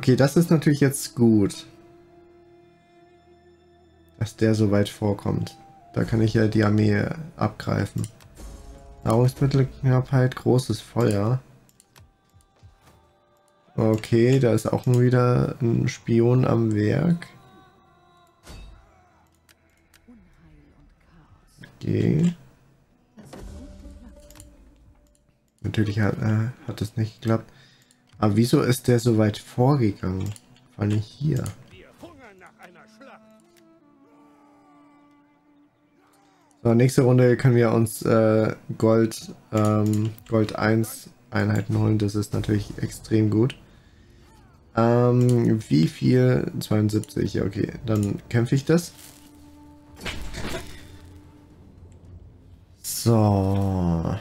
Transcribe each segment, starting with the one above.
Okay, das ist natürlich jetzt gut. Dass der so weit vorkommt. Da kann ich ja die Armee abgreifen. Nahrungsmittelknappheit, großes Feuer. Okay, da ist auch wieder ein Spion am Werk. Okay. Natürlich hat es nicht geklappt. Aber wieso ist der so weit vorgegangen? Vor allem hier. So, nächste Runde können wir uns Gold 1 Einheiten holen. Das ist natürlich extrem gut. Wie viel? 72. Okay, dann kämpfe ich das. So.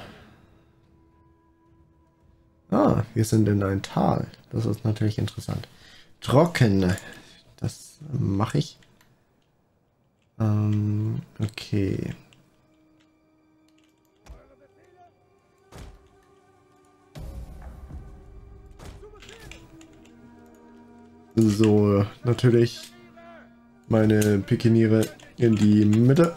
Ah, wir sind in ein Tal. Das ist natürlich interessant. Trocken. Das mache ich. Okay. So, natürlich meine Pikeniere in die Mitte.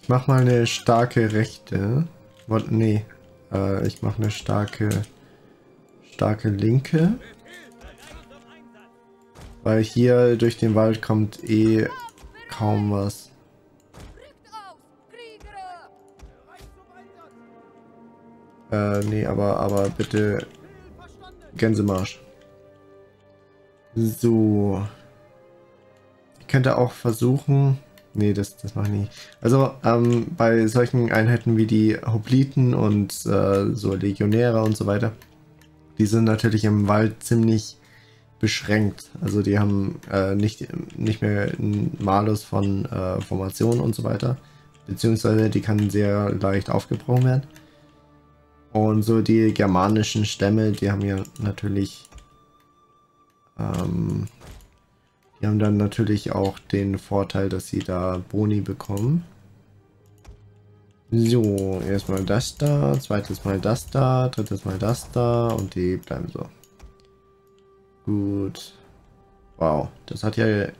Ich mache mal eine starke Rechte. Nee, ich mache eine starke Linke. Weil hier durch den Wald kommt eh kaum was. Nee, aber bitte... Gänsemarsch. So. Ich könnte auch versuchen... Nee, das mache ich nicht. Also bei solchen Einheiten wie die Hopliten und so Legionäre und so weiter, die sind natürlich im Wald ziemlich beschränkt. Also die haben nicht mehr einen Malus von Formationen und so weiter. Beziehungsweise die kann sehr leicht aufgebrochen werden. Und so die germanischen Stämme, die haben ja natürlich die haben dann natürlich auch den Vorteil, dass sie da Boni bekommen. So, erstmal das da, zweites Mal das da, drittes Mal das da und die bleiben so. Gut. Wow, das hat ja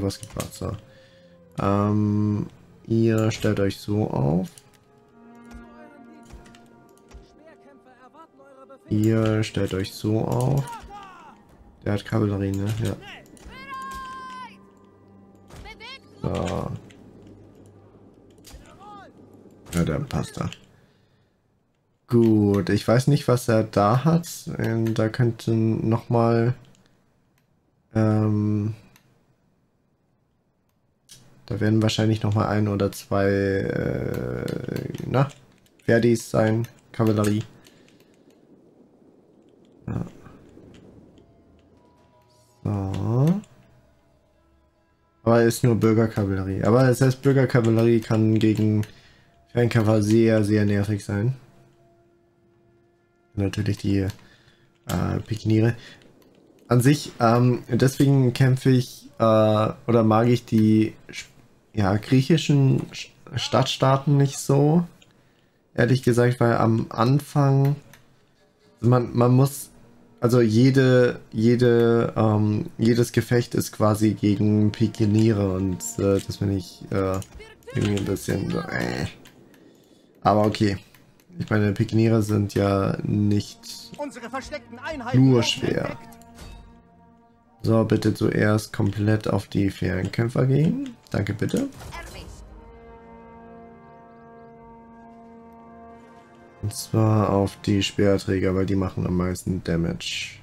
was gebracht. So. Ihr stellt euch so auf. Ihr stellt euch so auf. Der hat Kavallerie, ne? Ja. So. Ja, der passt da. Gut, ich weiß nicht, was er da hat. Da könnten nochmal... da werden wahrscheinlich nochmal ein oder zwei... Verdis sein. Kavallerie. Ja. So. Aber ist nur Bürgerkavallerie. Aber selbst Bürgerkavallerie kann gegen Fernkämpfer sehr, sehr nervig sein. Natürlich die Pikeniere. An sich, deswegen kämpfe ich oder mag ich die griechischen Stadtstaaten nicht so. Ehrlich gesagt, weil am Anfang man muss. Also jedes Gefecht ist quasi gegen Pikeniere und das finde ich irgendwie ein bisschen so, Aber okay. Ich meine, Pikeniere sind ja nicht nur schwer. So, bitte zuerst komplett auf die Fernkämpfer gehen. Danke, bitte. Und zwar auf die Speerträger, weil die machen am meisten Damage.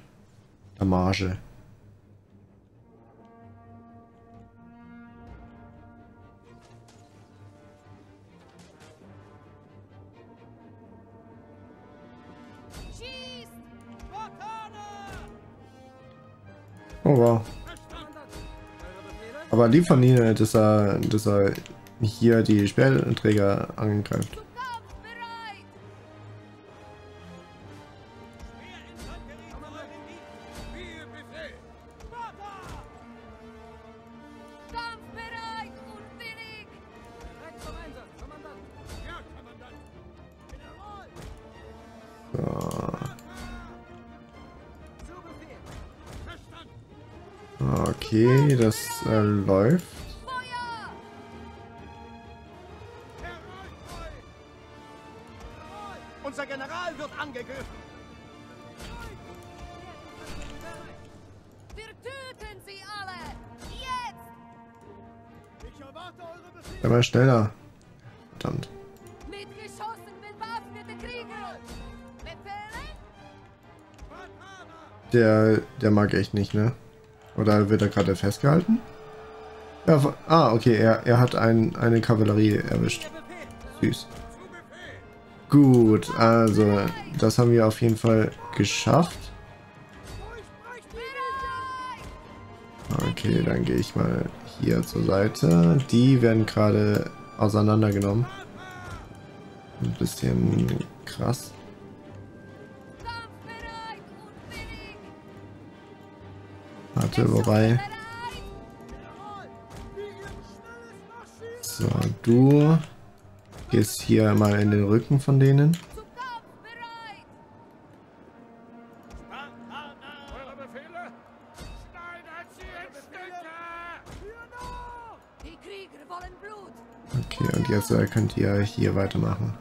Damage. Oh wow. Aber lieb von ihnen, dass er hier die Speerträger angreift. Okay, das läuft. Unser General wird angegriffen. Wir töten sie alle. Jetzt! Ich erwarte eure Befehle. Aber schneller. Verdammt. Der mag echt nicht, ne? Oder wird er gerade festgehalten? Ja, ah, okay, er hat eine Kavallerie erwischt. Süß. Gut, also, das haben wir auf jeden Fall geschafft. Okay, dann gehe ich mal hier zur Seite. Die werden gerade auseinandergenommen. Ein bisschen krass. Warte, wobei. So, du gehst hier mal in den Rücken von denen. Okay, und jetzt könnt ihr hier weitermachen.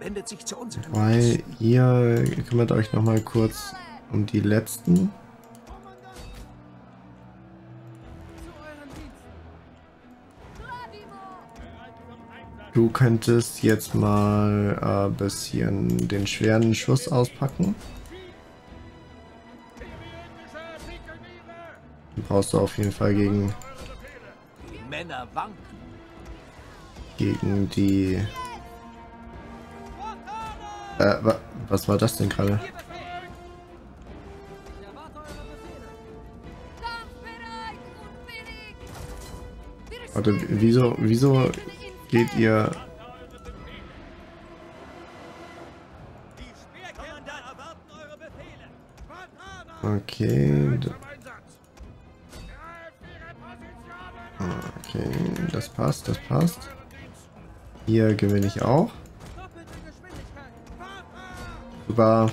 Wendet sich zu uns. Weil ihr kümmert euch noch mal kurz um die letzten. Du könntest jetzt mal ein bisschen den schweren Schuss auspacken. Den brauchst du auf jeden Fall gegen die. Was war das denn gerade? Warte, wieso geht ihr... Okay. Okay, das passt, das passt. Hier gewinne ich auch. War.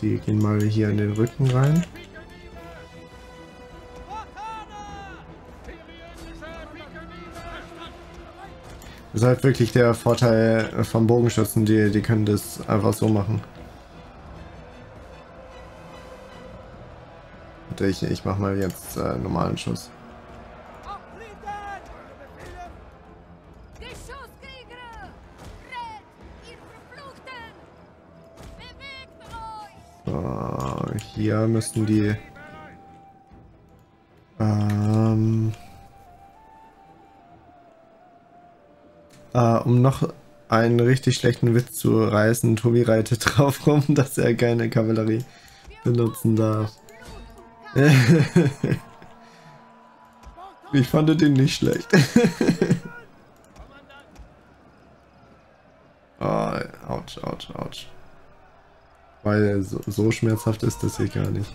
Die gehen mal hier in den Rücken rein. Das ist halt wirklich der Vorteil vom Bogenschützen, die können das einfach so machen. Ich mach mal jetzt normalen Schuss. So, hier müssten die... um noch einen richtig schlechten Witz zu reißen, Tobi reitet drauf rum, dass er keine Kavallerie benutzen darf. Ich fand den nicht schlecht. Oh, ouch, ouch, ouch. Weil so schmerzhaft ist das hier gar nicht.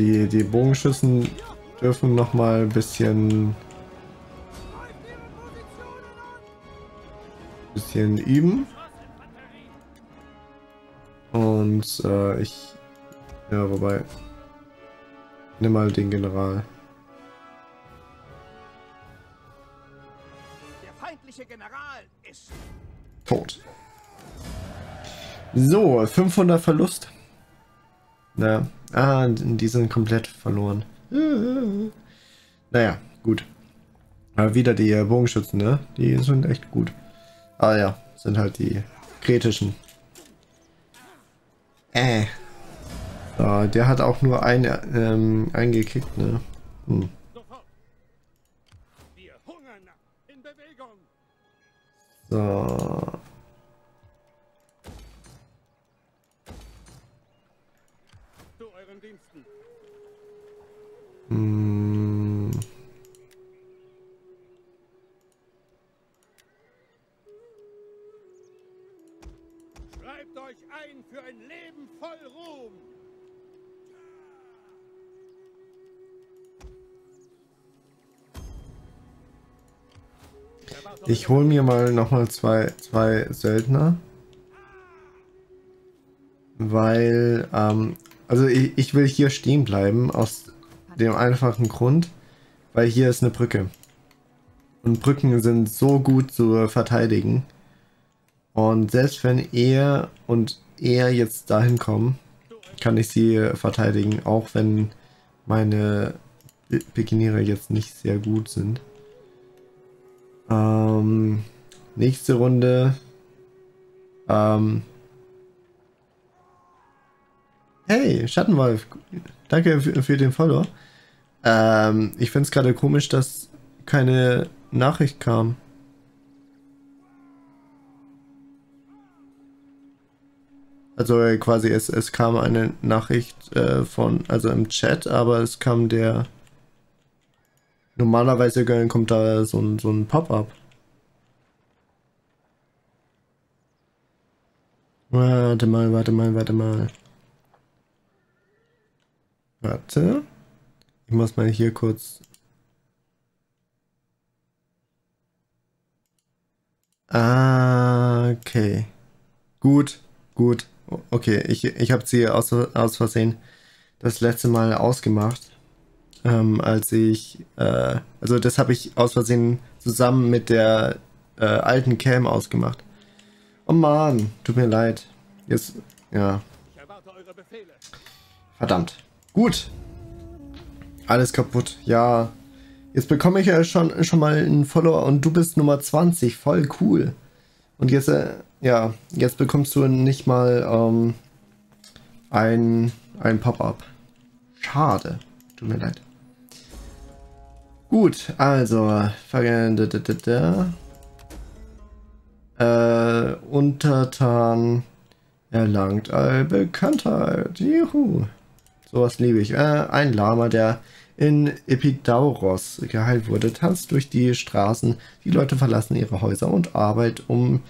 Die Bogenschützen dürfen noch mal ein bisschen üben. Und ja, wobei... Nimm mal den General. Der feindliche General ist tot. So, 500 Verlust. Naja. Ah, die sind komplett verloren. Naja, gut. Aber wieder die Bogenschützen, ne? Die sind echt gut. Ah ja, sind halt die kretischen. Ah, der hat auch nur einen gekickt, ne? Hm. So. Hm. Schreibt euch ein für ein Leben voll Ruhm. Ich hole mir mal nochmal zwei Söldner. Weil, also ich will hier stehen bleiben, aus dem einfachen Grund, weil hier ist eine Brücke. Und Brücken sind so gut zu verteidigen. Und selbst wenn er jetzt dahin kommen, kann ich sie verteidigen, auch wenn meine Pikiniere jetzt nicht sehr gut sind. Nächste Runde. Hey, Schattenwolf. Danke für den Follow. Ich finde es gerade komisch, dass keine Nachricht kam. Also quasi es kam eine Nachricht also im Chat, aber es kam der... Normalerweise kommt da so ein Pop-up. Warte mal, warte mal, warte mal. Warte. Ich muss mal hier kurz... Ah, okay. Gut, gut. Okay, ich habe sie aus Versehen das letzte Mal ausgemacht. Als ich, also das habe ich aus Versehen zusammen mit der alten Cam ausgemacht. Oh Mann, tut mir leid. Jetzt, ja. Verdammt. Gut. Alles kaputt, ja. Jetzt bekomme ich ja schon mal einen Follower und du bist Nummer 20, voll cool. Und jetzt, ja, jetzt bekommst du nicht mal ein Pop-up. Schade, tut mir leid. Gut, also Untertan erlangt Allbekanntheit. Juhu. Sowas liebe ich. Ein Lama, der in Epidauros geheilt wurde, tanzt durch die Straßen. Die Leute verlassen ihre Häuser und Arbeit, um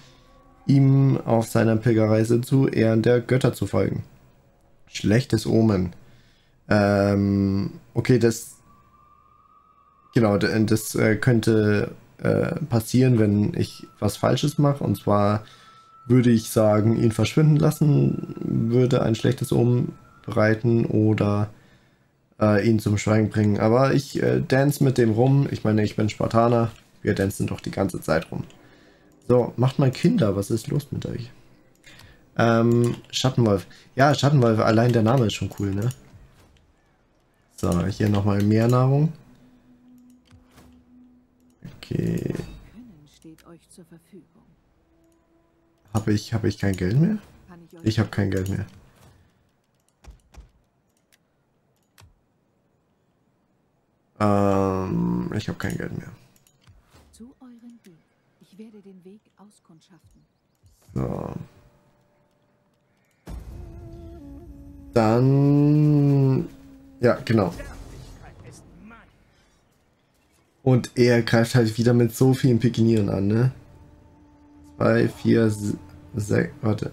ihm auf seiner Pilgerreise zu Ehren der Götter zu folgen. Schlechtes Omen. Okay, das... Genau, das könnte passieren, wenn ich was Falsches mache. Und zwar würde ich sagen, ihn verschwinden lassen, würde ein schlechtes Omen bereiten oder ihn zum Schweigen bringen. Aber ich dance mit dem rum. Ich meine, ich bin Spartaner. Wir dancen doch die ganze Zeit rum. So, macht mal Kinder. Was ist los mit euch? Schattenwolf. Ja, Schattenwolf. Allein der Name ist schon cool, ne? So, hier nochmal mehr Nahrung. Okay. Hab ich kein Geld mehr? Ich habe kein Geld mehr. Ich habe kein Geld mehr. Zu euren Dienst. Ich werde den Weg auskundschaften. So. Dann... Ja, genau. Und er greift halt wieder mit so vielen Pikinieren an, ne? 2, 4, 6, warte,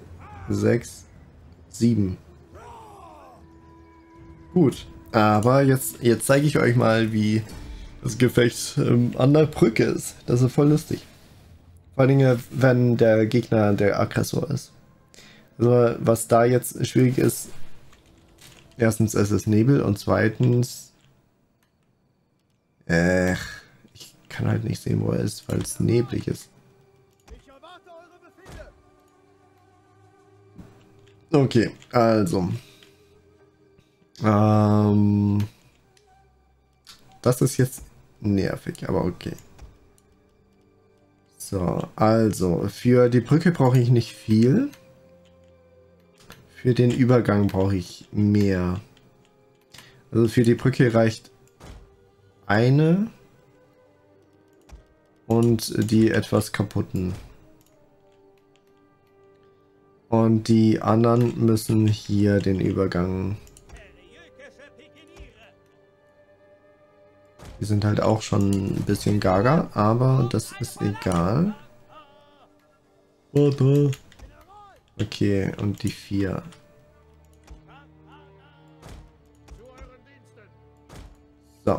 6, 7. Gut, aber jetzt zeige ich euch mal, wie das Gefecht an der Brücke ist. Das ist voll lustig. Vor allem, wenn der Gegner der Aggressor ist. Also, was da jetzt schwierig ist, erstens, es ist Nebel und zweitens, ich kann halt nicht sehen, wo er ist, weil es neblig ist. Okay, also. Das ist jetzt nervig, aber okay. So, also, für die Brücke brauche ich nicht viel. Für den Übergang brauche ich mehr. Also für die Brücke reicht eine und die etwas kaputten. Und die anderen müssen hier den Übergang. Die sind halt auch schon ein bisschen gaga, aber das ist egal. Okay, und die 4. So.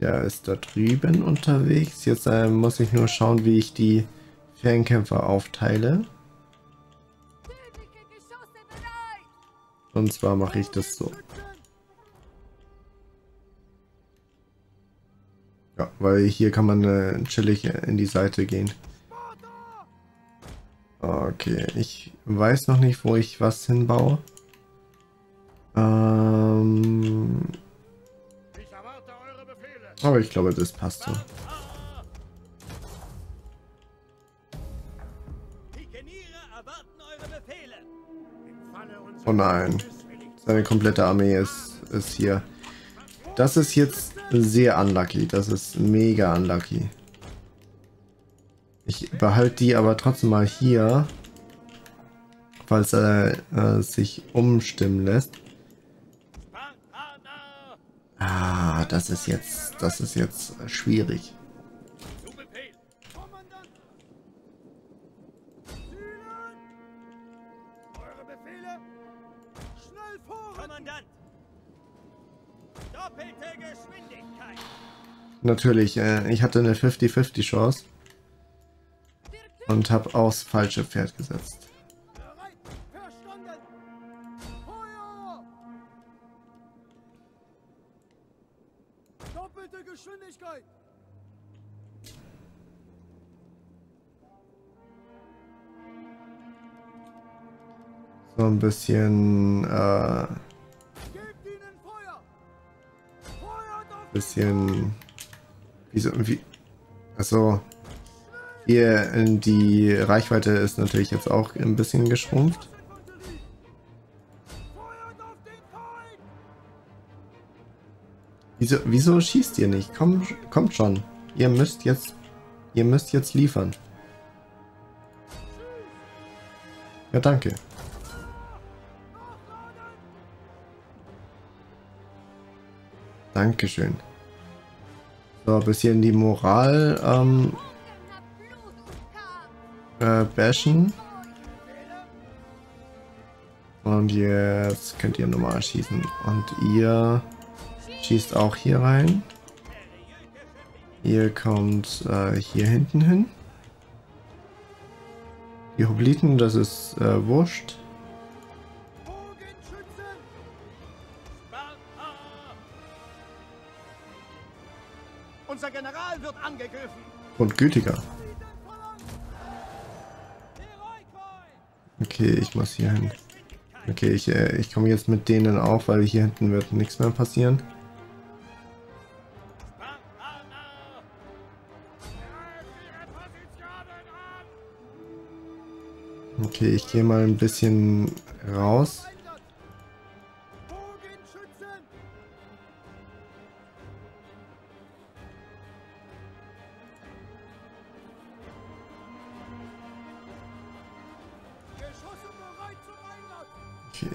Der ist da drüben unterwegs. Jetzt muss ich nur schauen, wie ich die Fernkämpfer aufteile. Und zwar mache ich das so. Ja, weil hier kann man chillig in die Seite gehen. Okay, ich weiß noch nicht, wo ich was hinbaue. Aber ich glaube, das passt so. Oh nein, seine komplette Armee ist hier. Das ist jetzt sehr unlucky. Das ist mega unlucky. Ich behalte die aber trotzdem mal hier, falls er sich umstimmen lässt. Ah, das ist jetzt schwierig. Natürlich, ich hatte eine 50-50 Chance und habe aufs falsche Pferd gesetzt. Doppelte Geschwindigkeit. So ein bisschen also hier in die Reichweite ist natürlich jetzt auch ein bisschen geschrumpft. Wieso schießt ihr nicht? Kommt schon. Ihr müsst jetzt liefern. Ja, danke. Dankeschön. So, ein bisschen die Moral bashen. Und jetzt könnt ihr normal schießen. Und ihr schießt auch hier rein. Ihr kommt hier hinten hin. Die Hopliten, das ist wurscht. Unser General wird angegriffen. Und gütiger. Okay, ich muss hier hin. Okay, ich komme jetzt mit denen auf, weil hier hinten wird nichts mehr passieren. Okay, ich gehe mal ein bisschen raus.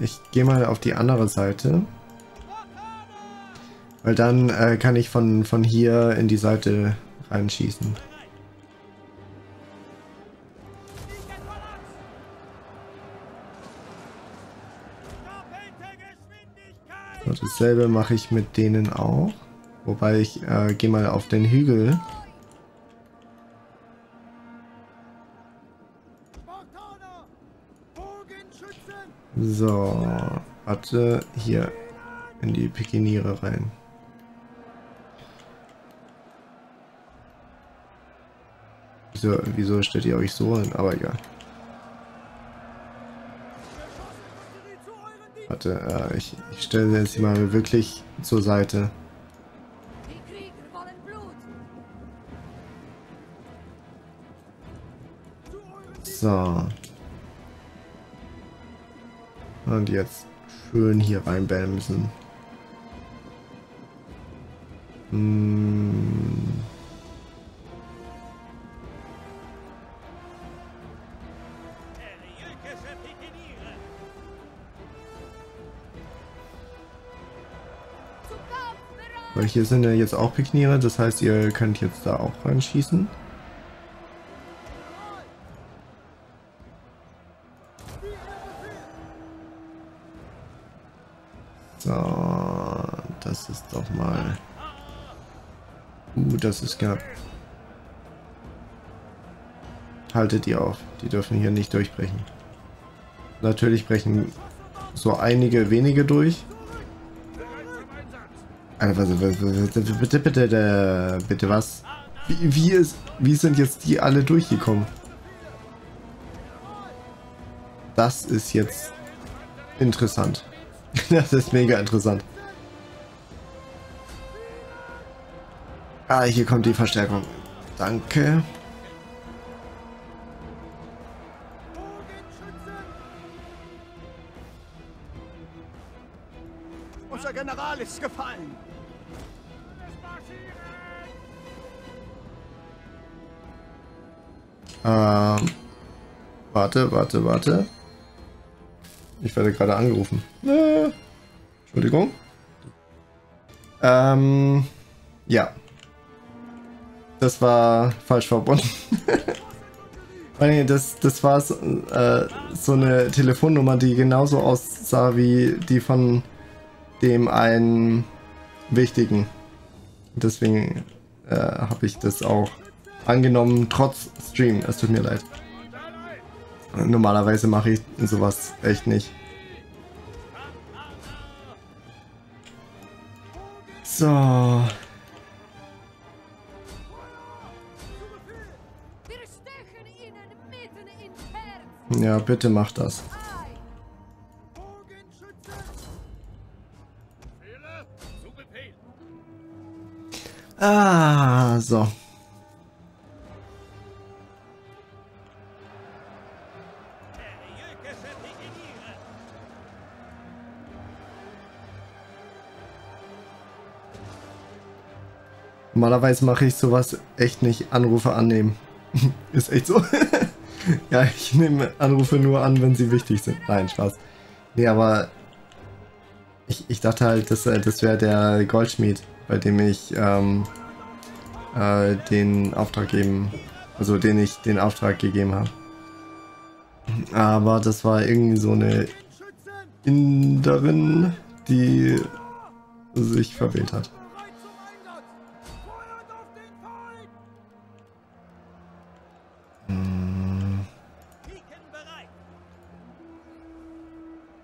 Ich gehe mal auf die andere Seite, weil dann kann ich von hier in die Seite reinschießen. So, dasselbe mache ich mit denen auch, wobei ich gehe mal auf den Hügel. So, warte, hier in die Pikeniere rein. Wieso stellt ihr euch so hin? Aber egal. Warte, ich stelle jetzt mal wirklich zur Seite. So. Und jetzt schön hier reinbellen müssen. Weil hier sind ja jetzt auch Pikniere, das heißt, ihr könnt jetzt da auch reinschießen. So, das ist doch mal... das ist knapp. Haltet die auf, die dürfen hier nicht durchbrechen. Natürlich brechen so einige wenige durch. Also, bitte was? Wie sind jetzt die alle durchgekommen? Das ist jetzt interessant. Das ist mega interessant. Ah, hier kommt die Verstärkung. Danke. Unser General ist gefallen. Warte. Ich werde gerade angerufen. Entschuldigung. Ja. Das war falsch verbunden. das war so eine Telefonnummer, die genauso aussah wie die von dem einen Wichtigen. Deswegen habe ich das auch angenommen, trotz Stream. Es tut mir leid. Normalerweise mache ich sowas echt nicht. So. Ja, bitte mach das. Ah, so. Normalerweise mache ich sowas echt nicht. Anrufe annehmen. Ist echt so. Ja, ich nehme Anrufe nur an, wenn sie wichtig sind. Nein, Spaß. Nee, aber ich dachte halt, das wäre der Goldschmied, bei dem ich den Auftrag geben, also den ich den Auftrag gegeben habe. Aber das war irgendwie so eine Inderin, die sich verwählt hat.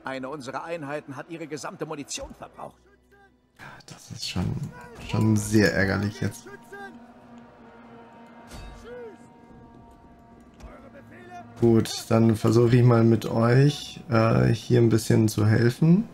Eine unserer Einheiten hat ihre gesamte Munition verbraucht. Das ist schon sehr ärgerlich jetzt. Gut, dann versuche ich mal mit euch hier ein bisschen zu helfen.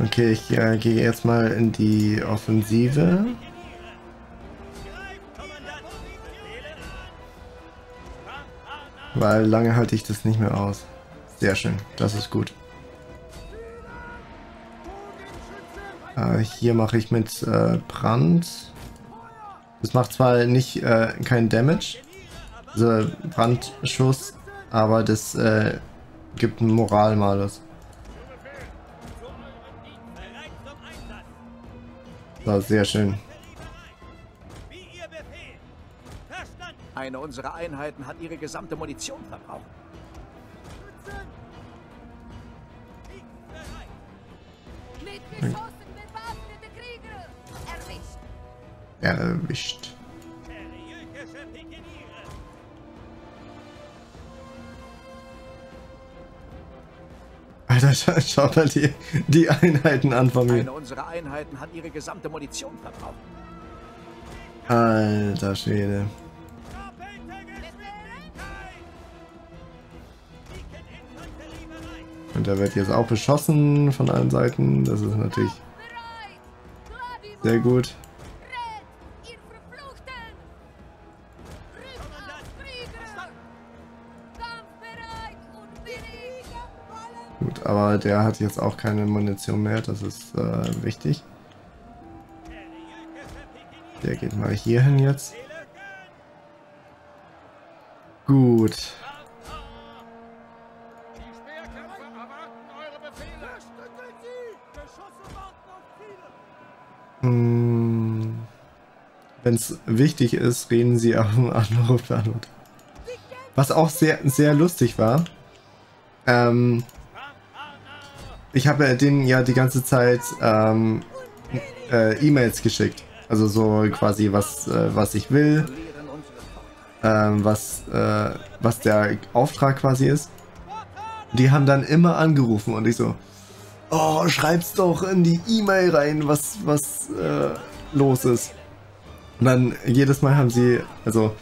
Okay, ich gehe jetzt mal in die Offensive. Weil lange halte ich das nicht mehr aus. Sehr schön, das ist gut. Hier mache ich mit Brand. Das macht zwar nicht kein Damage, also Brandschuss, aber das gibt einen Moralmalus. So, sehr schön. Eine unserer Einheiten hat ihre gesamte Munition verbraucht. Erwischt. Alter, schau mal die Einheiten an von mir. Eine unserer Einheiten hat ihre gesamte Munition verbraucht. Alter Schwede. Und da wird jetzt auch beschossen von allen Seiten. Das ist natürlich sehr gut. Gut, aber der hat jetzt auch keine Munition mehr. Das ist wichtig. Der geht mal hier hin jetzt. Gut. Wenn es wichtig ist, reden sie auch im Anruf an. Was auch sehr, sehr lustig war. Ich habe denen ja die ganze Zeit E-Mails geschickt. Also so quasi was ich will, was der Auftrag quasi ist. Die haben dann immer angerufen und ich so, oh, schreib's doch in die E-Mail rein, was los ist. Und dann jedes Mal haben sie, also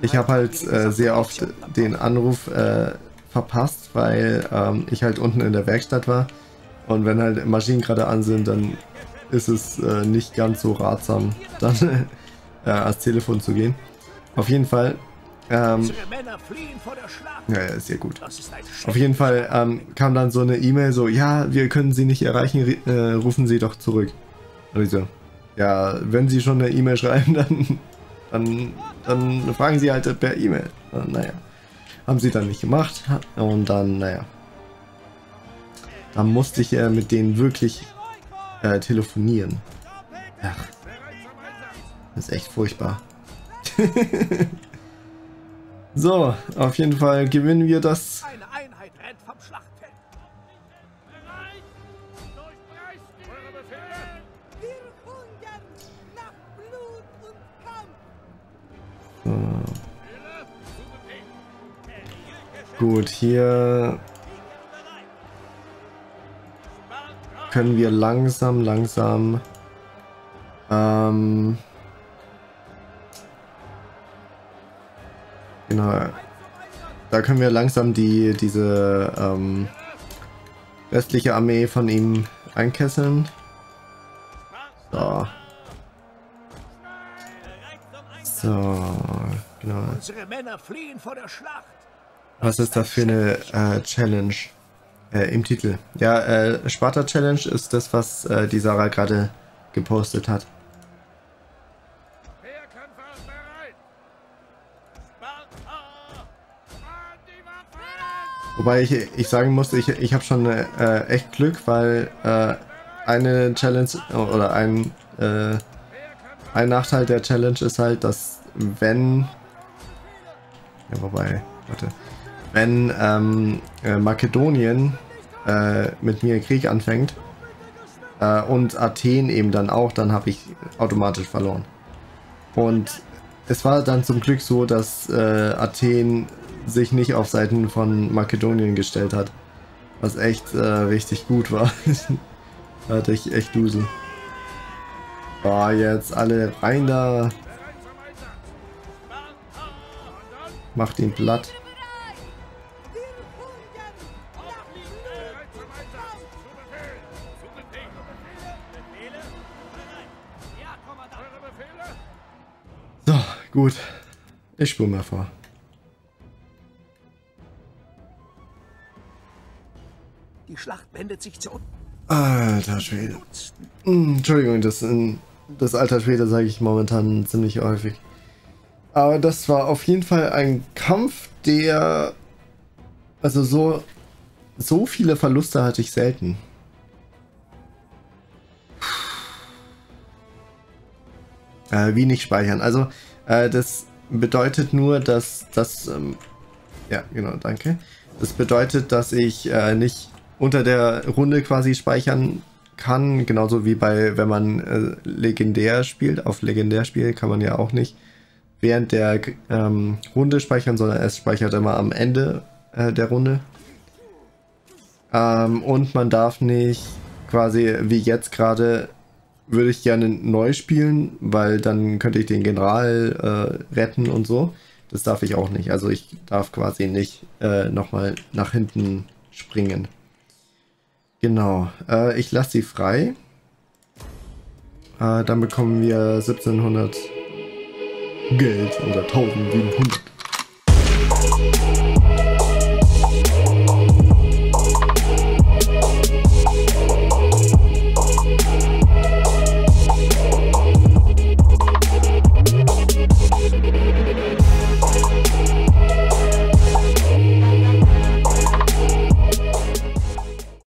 ich habe halt sehr oft den Anruf verpasst, weil ich halt unten in der Werkstatt war und wenn halt Maschinen gerade an sind, dann ist es nicht ganz so ratsam, dann ans Telefon zu gehen. Auf jeden Fall. Ja, ist ja gut. Auf jeden Fall kam dann so eine E-Mail so, ja, wir können Sie nicht erreichen, rufen Sie doch zurück. Und ich so, ja, wenn Sie schon eine E-Mail schreiben, dann fragen Sie halt per E-Mail. Naja, haben sie dann nicht gemacht und dann, naja. Dann musste ich mit denen wirklich telefonieren. Ach, das ist echt furchtbar. So, auf jeden Fall gewinnen wir das. So. Gut, hier können wir langsam genau, da können wir langsam diese restliche Armee von ihm einkesseln. So. So, genau. Unsere Männer fliehen vor der Schlacht. Was ist das für eine Challenge? Im Titel. Ja, Sparta Challenge ist das, was die Sarah gerade gepostet hat. Wobei ich sagen muss, ich habe schon echt Glück, weil eine Challenge oder ein Nachteil der Challenge ist halt, dass wenn... Ja, wobei, warte. Wenn Makedonien mit mir Krieg anfängt und Athen eben dann auch, dann habe ich automatisch verloren. Und es war dann zum Glück so, dass Athen sich nicht auf Seiten von Makedonien gestellt hat, was echt richtig gut war. Da hatte ich echt Dusel. Boah, jetzt alle rein da. Macht ihn platt. So, gut. Ich spule mal vor. Die Schlacht wendet sich zu... Alter Schwede. Entschuldigung, das alter Schwede sage ich momentan ziemlich häufig. Aber das war auf jeden Fall ein Kampf, der... Also so viele Verluste hatte ich selten. Wie nicht speichern. Also das bedeutet nur, dass das... ja, genau, danke. Das bedeutet, dass ich nicht... unter der Runde quasi speichern kann, genauso wie bei, wenn man legendär spielt, auf legendär spielt, kann man ja auch nicht während der Runde speichern, sondern es speichert immer am Ende der Runde. Und man darf nicht quasi wie jetzt gerade würde ich gerne neu spielen, weil dann könnte ich den General retten und so. Das darf ich auch nicht. Also ich darf quasi nicht nochmal nach hinten springen. Genau. Ich lasse sie frei. Dann bekommen wir 1700 Geld oder 1700.